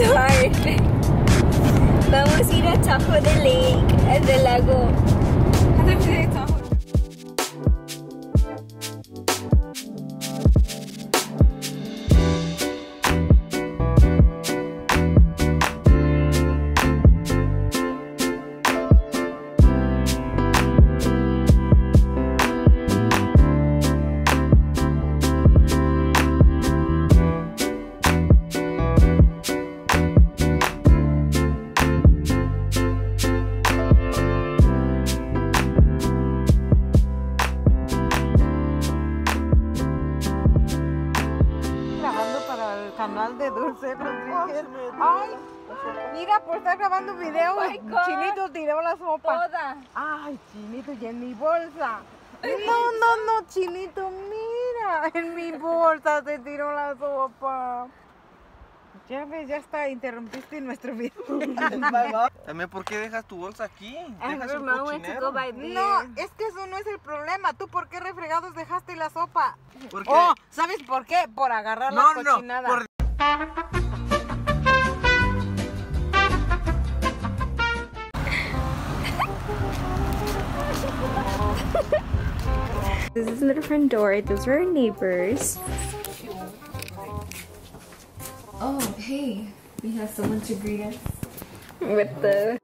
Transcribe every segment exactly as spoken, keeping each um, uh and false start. was hard. Vamos a ir a Tahoe de Lake, el del lago. Ay, mira, por estar grabando video, oh, Chinito tiró la sopa. Toda. Ay, Chinito, y en mi bolsa. No, no, no, Chinito, mira, en mi bolsa se tiró la sopa. Ya ves, ya está, interrumpiste nuestro video. También, ¿por qué dejas tu bolsa aquí? Dejas un cochinero. No, es que eso no es el problema. ¿Tú por qué refregados dejaste la sopa? ¿Por qué? Oh, ¿sabes por qué? Por agarrar no, la cochinada. No, por... This is little friend Dory. Those are our neighbors. Oh, hey, we have someone to greet us with the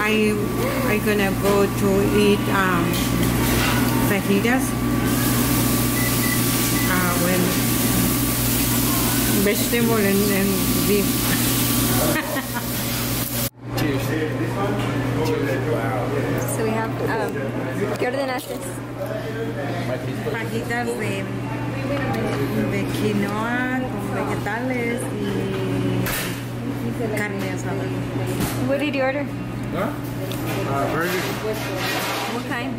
I I'm gonna go to eat um, fajitas uh, with vegetable and, and beef. So we have um, ¿qué ordenaste? Fajitas de de quinoa con vegetales y carne asada. What did you order? Huh? Uh, burger. What kind?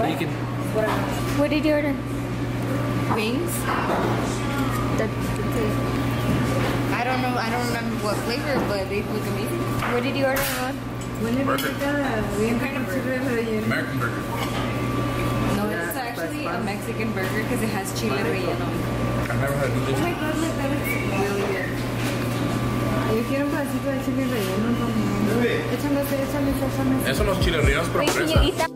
Bacon. What did you order? Wings. I don't know. I don't remember what flavor, but it was amazing. What did you order? Burger. American burger. No, it's actually a Mexican burger because it has chile relleno. I've never had this. Oh my god, look, that is really good. Yo quiero un pedacito de chile relleno, ¿no? Sí. Échame, échame, échame. Esos son los chiles rellenos por fresa.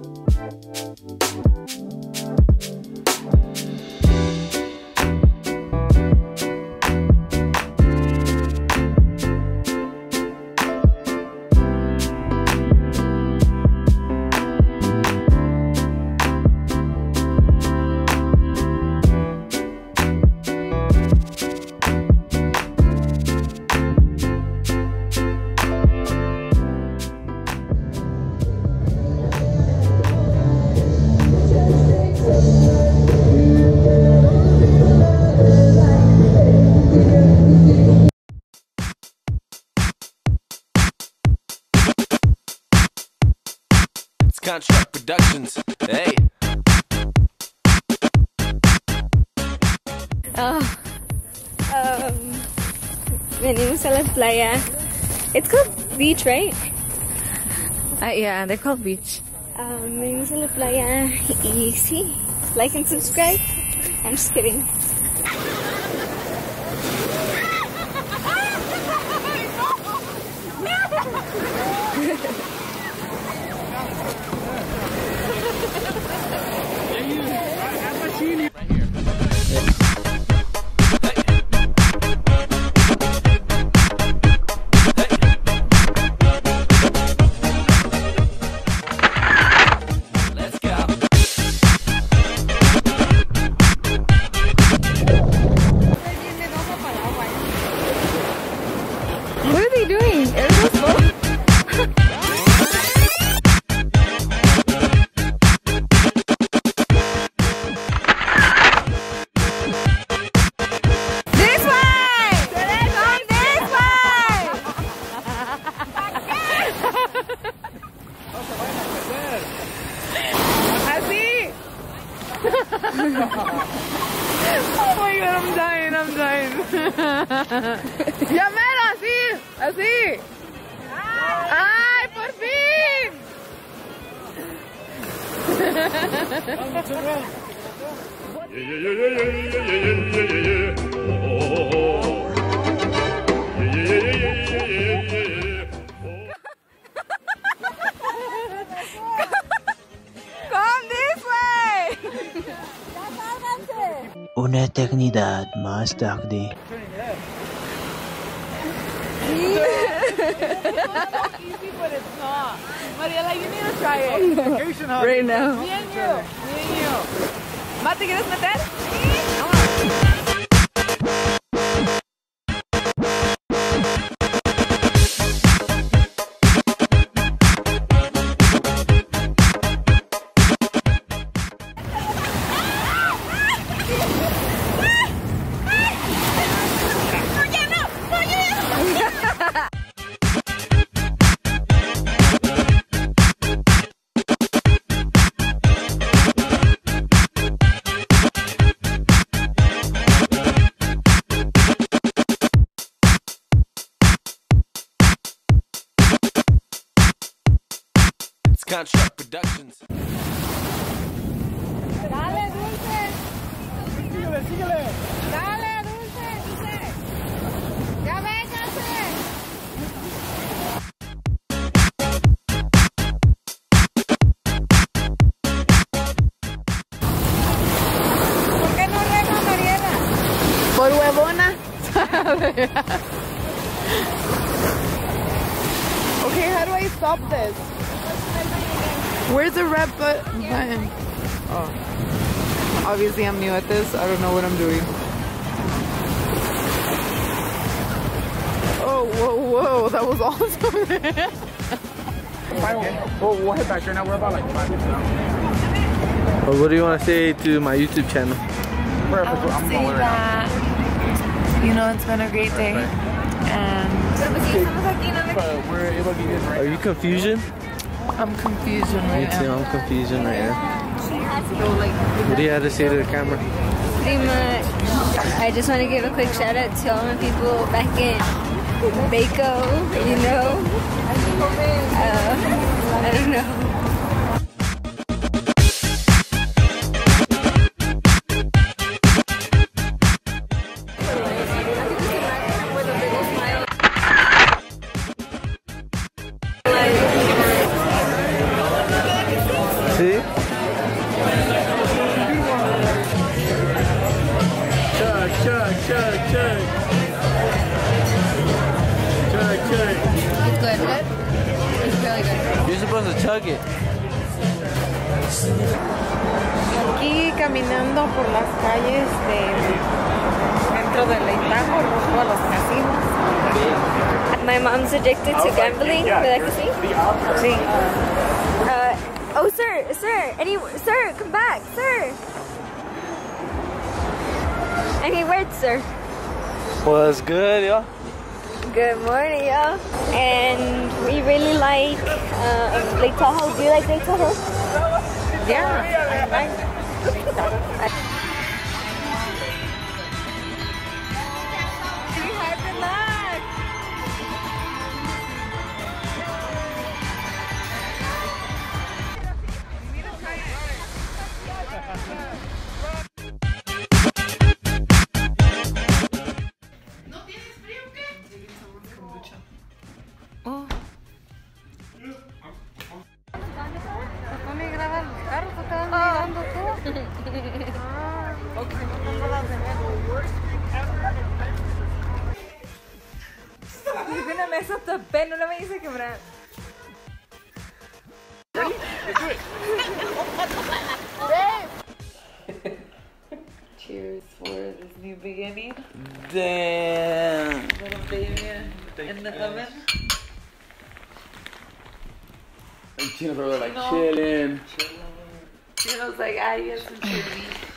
Contract Productions, hey. Oh, um, venimos a La Playa. It's called beach, right? Uh, yeah, they're called beach. Um, venimos a La Playa y sí, like and subscribe. I'm just kidding. This way! This way! Ya mero, así, así. ¡Ay, por fin! Come this way! Una eternidad más tarde. It's easy, but it's not. Mariela, you need to try it. Right now. Me and you. Me and you. Mate, ¿quieres meter? Contract Productions. Dale, Dulce. Síguele, síguele. Dale, Dulce, Dulce. Ya ves, ¿por qué no rema Mariela? Por huevona. Okay, how do I stop this? Where's the red button? Oh. Obviously I'm new at this. I don't know what I'm doing. Oh, whoa, whoa. That was awesome. We'll, we'll hit back here now. We're about like five minutes out. Well, what do you want to say to my YouTube channel? I will say that, you know, it's been a great day. And are you confusion? I'm confusion right now. Me too, I'm confusion right now. What do you have to say to the camera? Pretty much. I just want to give a quick shout out to all my people back in Baco, you know. Uh, I don't know. Aquí caminando por las calles de dentro de Lake Tahoe rumbo a los casinos. My mom's addicted to gambling. Would you like to see? Sí. Uh, oh, sir, sir, any, sir, come back, sir. Any words, sir? What's good, yo? Good morning, y'all. And we really like uh, Lake Tahoe. Do you like Lake Tahoe? Yeah, I like Lake Tahoe. Cheers for this new beginning. Damn. Little baby in the oven. And Chino's like, no. Chilling. Chino's like, I get some chili.